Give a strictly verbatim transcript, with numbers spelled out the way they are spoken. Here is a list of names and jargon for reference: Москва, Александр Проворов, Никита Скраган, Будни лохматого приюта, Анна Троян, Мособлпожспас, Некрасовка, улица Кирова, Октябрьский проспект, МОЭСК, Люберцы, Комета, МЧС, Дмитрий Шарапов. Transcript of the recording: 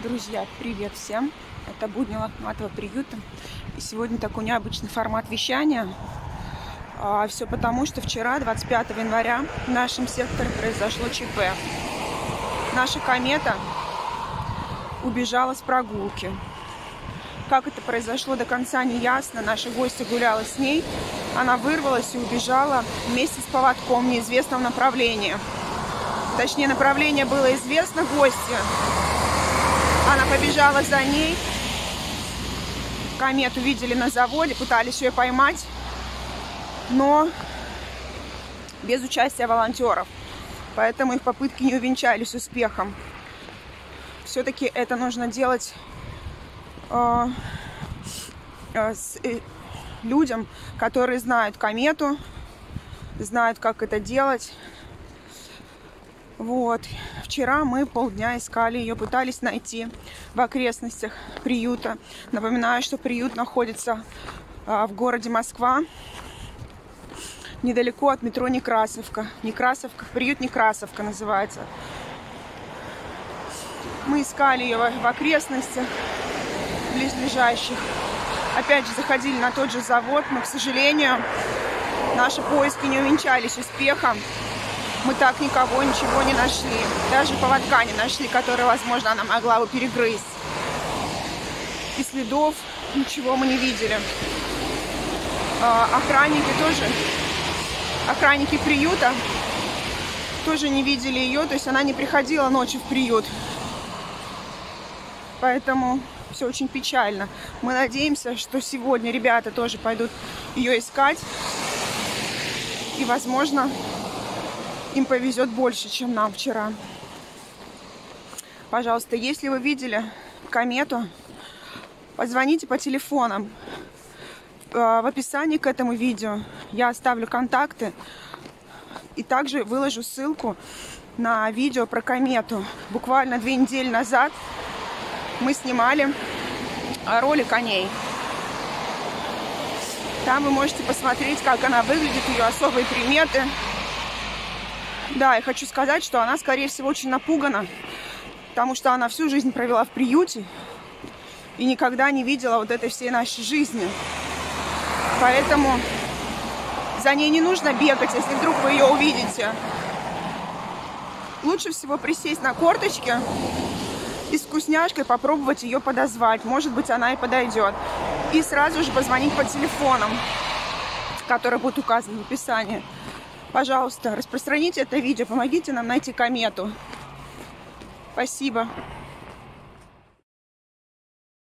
Друзья, привет всем! Это Будни лохматого приюта. И сегодня такой необычный формат вещания. А, все потому, что вчера, двадцать пятого января, в нашем секторе произошло ЧП. Наша комета убежала с прогулки. Как это произошло, до конца не ясно. Наши гости гуляли с ней. Она вырвалась и убежала вместе с поводком в неизвестном направлении. Точнее, направление было известно гостю. Она побежала за ней. Комету видели на заводе, пытались ее поймать, но без участия волонтеров. Поэтому их попытки не увенчались успехом. Все-таки это нужно делать э, э, с, э, людям, которые знают комету, знают, как это делать. Вот. Вчера мы полдня искали ее, пытались найти в окрестностях приюта. Напоминаю, что приют находится а, в городе Москва, недалеко от метро Некрасовка. Некрасовка, приют Некрасовка называется. Мы искали ее в окрестностях близлежащих. Опять же, заходили на тот же завод, но, к сожалению, наши поиски не увенчались успехом. Мы так никого, ничего не нашли. Даже поводка не нашли, который, возможно, она могла бы перегрызть. И следов ничего мы не видели. А, охранники тоже, охранники приюта тоже не видели ее. То есть она не приходила ночью в приют. Поэтому все очень печально. Мы надеемся, что сегодня ребята тоже пойдут ее искать. И, возможно, им повезет больше, чем нам вчера. Пожалуйста, если вы видели комету, позвоните по телефонам. В описании к этому видео я оставлю контакты и также выложу ссылку на видео про комету. Буквально две недели назад мы снимали ролик о ней. Там вы можете посмотреть, как она выглядит, ее особые приметы. Да, я хочу сказать, что она, скорее всего, очень напугана, потому что она всю жизнь провела в приюте и никогда не видела вот этой всей нашей жизни. Поэтому за ней не нужно бегать, если вдруг вы ее увидите. Лучше всего присесть на корточки и с вкусняшкой попробовать ее подозвать. Может быть, она и подойдет. И сразу же позвонить по телефонам, которые будут указаны в описании. Пожалуйста, распространите это видео, помогите нам найти комету. Спасибо.